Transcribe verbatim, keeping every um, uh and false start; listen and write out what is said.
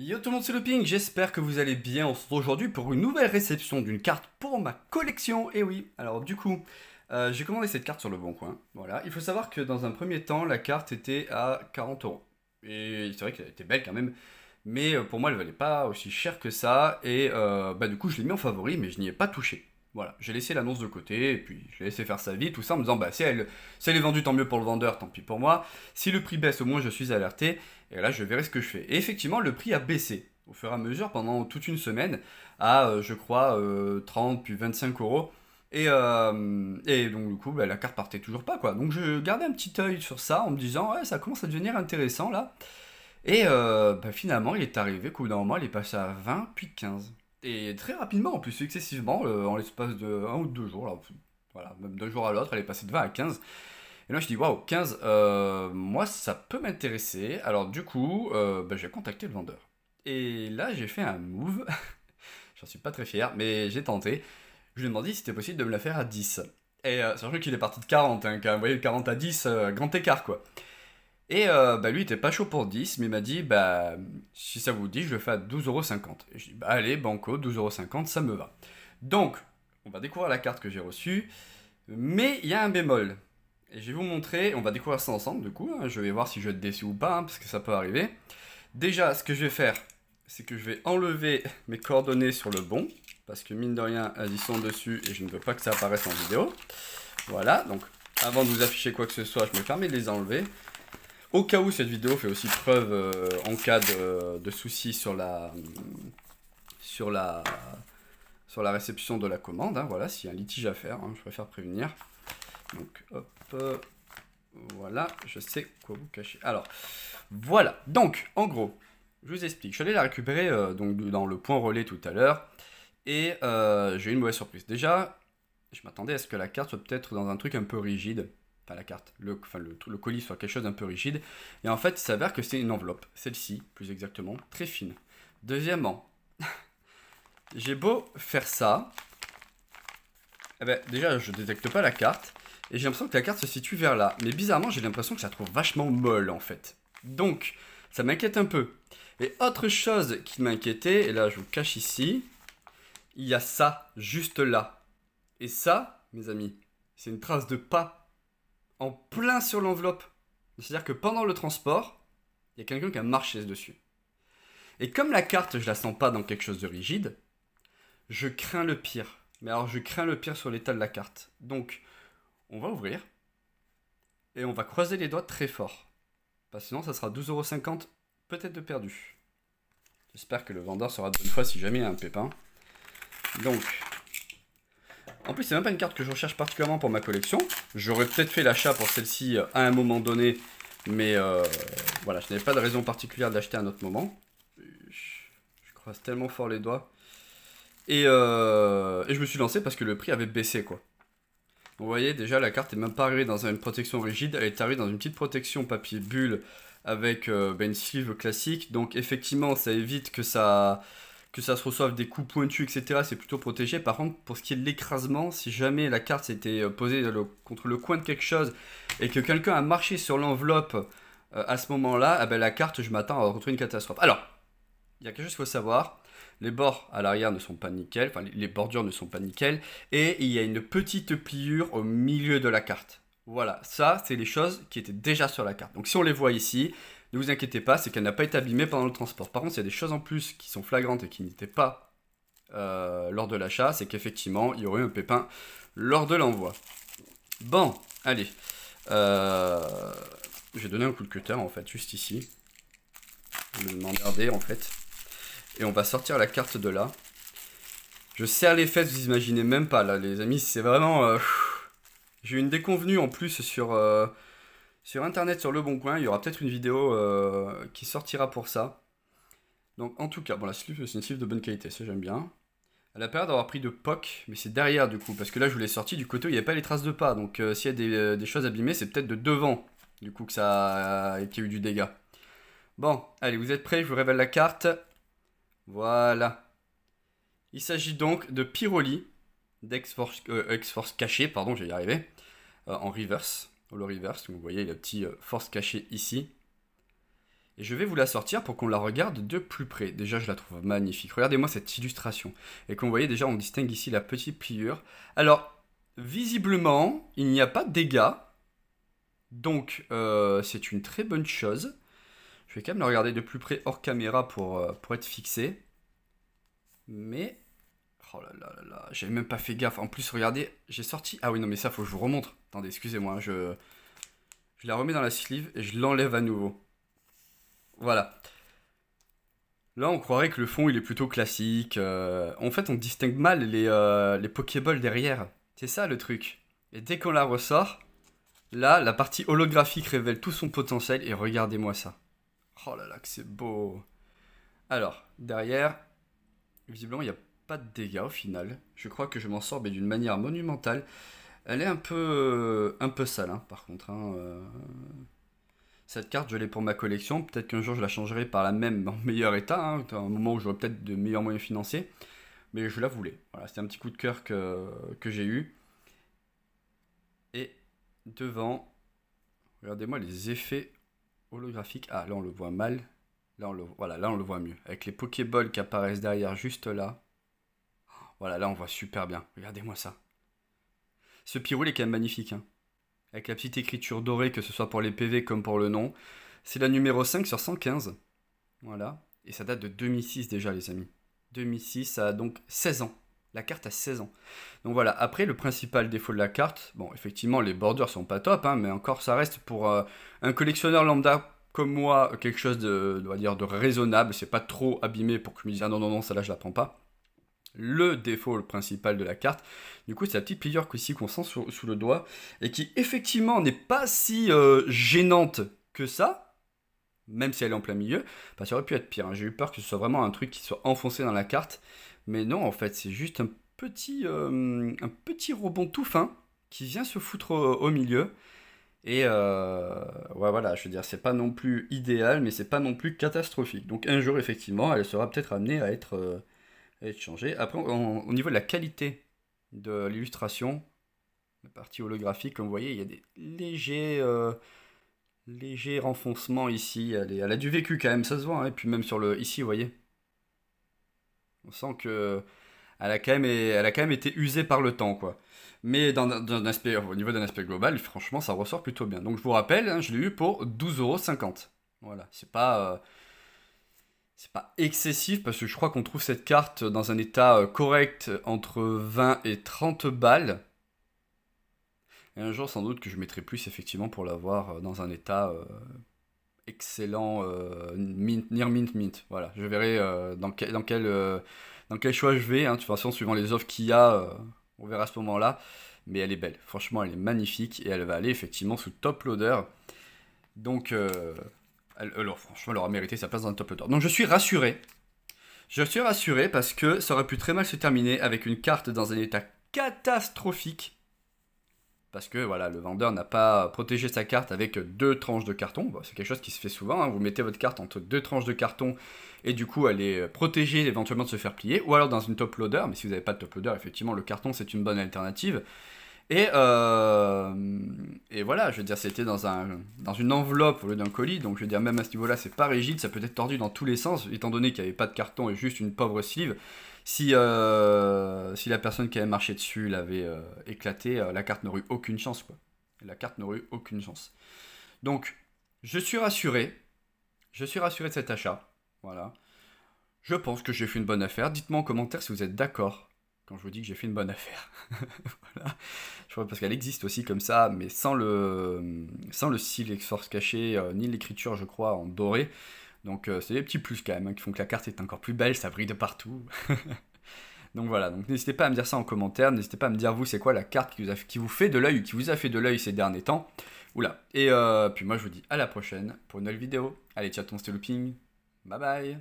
Yo tout le monde, c'est Looping, j'espère que vous allez bien. On se retrouve aujourd'hui pour une nouvelle réception d'une carte pour ma collection. Et oui, alors du coup, euh, j'ai commandé cette carte sur Leboncoin. Voilà, il faut savoir que dans un premier temps, la carte était à quarante euros. Et c'est vrai qu'elle était belle quand même, mais pour moi, elle valait pas aussi cher que ça. Et euh, bah du coup, je l'ai mis en favori, mais je n'y ai pas touché. Voilà, j'ai laissé l'annonce de côté, et puis je l'ai laissé faire sa vie, tout ça, en me disant, bah si elle, si elle est vendue, tant mieux pour le vendeur, tant pis pour moi. Si le prix baisse, au moins je suis alerté, et là je verrai ce que je fais. Et effectivement, le prix a baissé au fur et à mesure pendant toute une semaine, à euh, je crois euh, trente, puis vingt-cinq euros. Et, euh, et donc du coup, bah, la carte partait toujours pas, quoi. Donc je gardais un petit œil sur ça, en me disant, ouais, ça commence à devenir intéressant, là. Et euh, bah, finalement, il est arrivé qu'au bout d'un moment, elle est passée à vingt, puis quinze. Et très rapidement, en plus, successivement, euh, en l'espace de un ou deux jours, là, voilà, même d'un jour à l'autre, elle est passée de vingt à quinze. Et là, je dis, waouh, quinze, euh, moi, ça peut m'intéresser. Alors, du coup, euh, bah, j'ai contacté le vendeur. Et là, j'ai fait un move. J'en suis pas très fier, mais j'ai tenté. Je lui ai demandé si c'était possible de me la faire à dix. Et euh, sachant qu'il est parti de quarante, hein, quand vous voyez, quarante à dix, euh, grand écart, quoi. Et euh, bah lui, il était pas chaud pour dix, mais il m'a dit, bah, si ça vous dit, je le fais à douze euros cinquante. Et je dis, bah allez, banco, douze euros cinquante, ça me va. Donc, on va découvrir la carte que j'ai reçue, mais il y a un bémol. Et je vais vous montrer, on va découvrir ça ensemble, du coup, hein, je vais voir si je vais être déçu ou pas, hein, parce que ça peut arriver. Déjà, ce que je vais faire, c'est que je vais enlever mes coordonnées sur le bon, parce que mine de rien, elles y sont dessus, et je ne veux pas que ça apparaisse en vidéo. Voilà, donc, avant de vous afficher quoi que ce soit, je me permets de les enlever. Au cas où cette vidéo fait aussi preuve euh, en cas de, de soucis sur la, sur, la, sur la réception de la commande, hein, voilà, s'il y a un litige à faire, hein, je préfère prévenir. Donc hop, euh, voilà, je sais quoi vous cacher. Alors, voilà, donc en gros, je vous explique, je suis allé la récupérer euh, donc, dans le point relais tout à l'heure, et euh, j'ai eu une mauvaise surprise. Déjà, je m'attendais à ce que la carte soit peut-être dans un truc un peu rigide. Enfin, la carte, le, enfin, le, le colis soit quelque chose d'un peu rigide. Et en fait, il s'avère que c'est une enveloppe, celle-ci, plus exactement, très fine. Deuxièmement, j'ai beau faire ça. Eh ben, déjà, je ne détecte pas la carte. Et j'ai l'impression que la carte se situe vers là. Mais bizarrement, j'ai l'impression que ça trouve vachement molle, en fait. Donc, ça m'inquiète un peu. Et autre chose qui m'inquiétait, et là, je vous cache ici, il y a ça, juste là. Et ça, mes amis, c'est une trace de pas. En plein sur l'enveloppe. C'est-à-dire que pendant le transport, il y a quelqu'un qui a marché dessus. Et comme la carte, je la sens pas dans quelque chose de rigide, je crains le pire. Mais alors, je crains le pire sur l'état de la carte. Donc, on va ouvrir. Et on va croiser les doigts très fort. Parce que sinon, ça sera douze euros cinquante, peut-être de perdu. J'espère que le vendeur sera de bonne foi si jamais il y a un pépin. Donc... En plus, c'est même pas une carte que je recherche particulièrement pour ma collection. J'aurais peut-être fait l'achat pour celle-ci à un moment donné, mais euh, voilà, je n'avais pas de raison particulière d'acheter à un autre moment. Je croise tellement fort les doigts. Et, euh, et je me suis lancé parce que le prix avait baissé, quoi. Vous voyez, déjà, la carte n'est même pas arrivée dans une protection rigide. Elle est arrivée dans une petite protection papier bulle avec euh, ben, une sleeve classique. Donc, effectivement, ça évite que ça... que ça se reçoive des coups pointus, et cetera, c'est plutôt protégé. Par contre, pour ce qui est de l'écrasement, si jamais la carte s'était posée le, contre le coin de quelque chose et que quelqu'un a marché sur l'enveloppe euh, à ce moment-là, eh ben, la carte, je m'attends à retrouver une catastrophe. Alors, il y a quelque chose qu'il faut savoir. Les bords à l'arrière ne sont pas nickel, enfin, les bordures ne sont pas nickel, et il y a une petite pliure au milieu de la carte. Voilà, ça, c'est les choses qui étaient déjà sur la carte. Donc, si on les voit ici... Ne vous inquiétez pas, c'est qu'elle n'a pas été abîmée pendant le transport. Par contre, il y a des choses en plus qui sont flagrantes et qui n'étaient pas euh, lors de l'achat. C'est qu'effectivement, il y aurait eu un pépin lors de l'envoi. Bon, allez. Euh, j'ai donné un coup de cutter, en fait, juste ici. Je vais m'emmerder, en fait. Et on va sortir la carte de là. Je serre les fesses, vous imaginez même pas, là, les amis. C'est vraiment... Euh, j'ai eu une déconvenue, en plus, sur... Euh, Sur internet, sur Leboncoin, il y aura peut-être une vidéo euh, qui sortira pour ça. Donc en tout cas, bon, la sleeve, c'est une sleeve de bonne qualité, ça j'aime bien. Elle a peur d'avoir pris de P O C, mais c'est derrière du coup, parce que là je vous l'ai sorti du côté où il n'y a pas les traces de pas. Donc euh, s'il y a des, euh, des choses abîmées, c'est peut-être de devant, du coup, que ça a, qu'il y a eu du dégât. Bon, allez, vous êtes prêts, je vous révèle la carte. Voilà. Il s'agit donc de Pyroli, d'Ex-Force euh, Ex-Force caché, pardon, j'ai y arrivé, euh, en reverse. Le reverse, vous voyez la petite force cachée ici. Et je vais vous la sortir pour qu'on la regarde de plus près. Déjà, je la trouve magnifique. Regardez-moi cette illustration. Et comme vous voyez, déjà, on distingue ici la petite pliure. Alors, visiblement, il n'y a pas de dégâts. Donc, euh, c'est une très bonne chose. Je vais quand même la regarder de plus près hors caméra pour, euh, pour être fixé. Mais... oh là là là là, j'avais même pas fait gaffe. En plus, regardez, j'ai sorti... ah oui, non, mais ça, faut que je vous remontre. Attendez, excusez-moi, je... je la remets dans la sleeve et je l'enlève à nouveau. Voilà. Là, on croirait que le fond, il est plutôt classique. Euh... En fait, on distingue mal les, euh, les Pokéballs derrière. C'est ça, le truc. Et dès qu'on la ressort, là, la partie holographique révèle tout son potentiel. Et regardez-moi ça. Oh là là, que c'est beau. Alors, derrière, visiblement, il n'y a pas de dégâts au final. Je crois que je m'en sors d'une manière monumentale. Elle est un peu, un peu sale, hein, par contre. Hein, euh... cette carte, je l'ai pour ma collection. Peut-être qu'un jour, je la changerai par la même en meilleur état. Hein, à un moment où j'aurai peut-être de meilleurs moyens financiers. Mais je la voulais. Voilà, c'était un petit coup de cœur que, que j'ai eu. Et devant, regardez-moi les effets holographiques. Ah, là, on le voit mal. Là, on le, voilà, là, on le voit mieux. Avec les Pokéballs qui apparaissent derrière, juste là. Voilà, là on voit super bien. Regardez-moi ça. Ce Pyroli est quand même magnifique. Hein. Avec la petite écriture dorée, que ce soit pour les P V comme pour le nom. C'est la numéro cinq sur cent quinze. Voilà. Et ça date de deux mille six déjà, les amis. deux mille six, ça a donc seize ans. La carte a seize ans. Donc voilà. Après, le principal défaut de la carte, bon, effectivement, les bordures sont pas top, hein, mais encore, ça reste pour euh, un collectionneur lambda comme moi, quelque chose de, on va dire, de raisonnable. C'est pas trop abîmé pour que je me dise ah, non, non, non, ça là, je la prends pas. Le défaut principal de la carte, du coup, c'est la petite pliure ici qu'on sent sous, sous le doigt et qui effectivement n'est pas si euh, gênante que ça, même si elle est en plein milieu, parce qu'elle aurait pu être pire. Hein. J'ai eu peur que ce soit vraiment un truc qui soit enfoncé dans la carte, mais non, en fait, c'est juste un petit, euh, un petit rebond tout fin qui vient se foutre au, au milieu. Et euh, ouais, voilà, je veux dire, c'est pas non plus idéal, mais c'est pas non plus catastrophique. Donc un jour, effectivement, elle sera peut-être amenée à être euh, et de changer. Après, on, au niveau de la qualité de l'illustration, la partie holographique, comme vous voyez, il y a des légers, euh, légers renfoncements ici. Elle, est, elle a du vécu quand même, ça se voit. Hein. Et puis même sur le ici, vous voyez, on sent que elle a quand même, elle a quand même été usée par le temps, quoi. Mais dans, dans, dans aspect, au niveau d'un aspect global, franchement, ça ressort plutôt bien. Donc je vous rappelle, hein, je l'ai eu pour douze euros cinquante. Voilà, c'est pas... Euh, c'est pas excessif parce que je crois qu'on trouve cette carte dans un état correct entre vingt et trente balles. Et un jour, sans doute, que je mettrai plus effectivement pour l'avoir dans un état euh, excellent, euh, mint, near mint, mint. Voilà, je verrai euh, dans, quel, dans, quel, euh, dans quel choix je vais. Hein. De toute façon, suivant les offres qu'il y a, euh, on verra à ce moment-là. Mais elle est belle. Franchement, elle est magnifique et elle va aller effectivement sous top loader. Donc... Euh alors, franchement, elle aura mérité sa place dans le top loader. Donc, je suis rassuré. Je suis rassuré parce que ça aurait pu très mal se terminer avec une carte dans un état catastrophique. Parce que, voilà, le vendeur n'a pas protégé sa carte avec deux tranches de carton. C'est quelque chose qui se fait souvent. Hein. Vous mettez votre carte entre deux tranches de carton et du coup, elle est protégée éventuellement de se faire plier. Ou alors dans une top loader. Mais si vous n'avez pas de top loader, effectivement, le carton, c'est une bonne alternative. Et, euh, et voilà, je veux dire, c'était dans, un, dans une enveloppe au lieu d'un colis, donc je veux dire, même à ce niveau-là, c'est pas rigide, ça peut être tordu dans tous les sens, étant donné qu'il n'y avait pas de carton et juste une pauvre sleeve. Si, euh, si la personne qui avait marché dessus l'avait euh, éclaté, euh, la carte n'aurait eu aucune chance, quoi. La carte n'aurait eu aucune chance. Donc, je suis rassuré, je suis rassuré de cet achat, voilà. Je pense que j'ai fait une bonne affaire, dites-moi en commentaire si vous êtes d'accord. Quand je vous dis que j'ai fait une bonne affaire. Voilà. Je crois parce qu'elle existe aussi comme ça, mais sans le, sans le style Ex-Force caché, euh, ni l'écriture, je crois, en doré. Donc, euh, c'est des petits plus quand même, hein, qui font que la carte est encore plus belle, ça brille de partout. Donc voilà, donc n'hésitez pas à me dire ça en commentaire, n'hésitez pas à me dire vous c'est quoi la carte qui vous, a, qui vous fait de l'œil, qui vous a fait de l'œil ces derniers temps. Oula. Et euh, puis moi je vous dis à la prochaine pour une nouvelle vidéo. Allez, ciao, c'était Looping. Bye bye.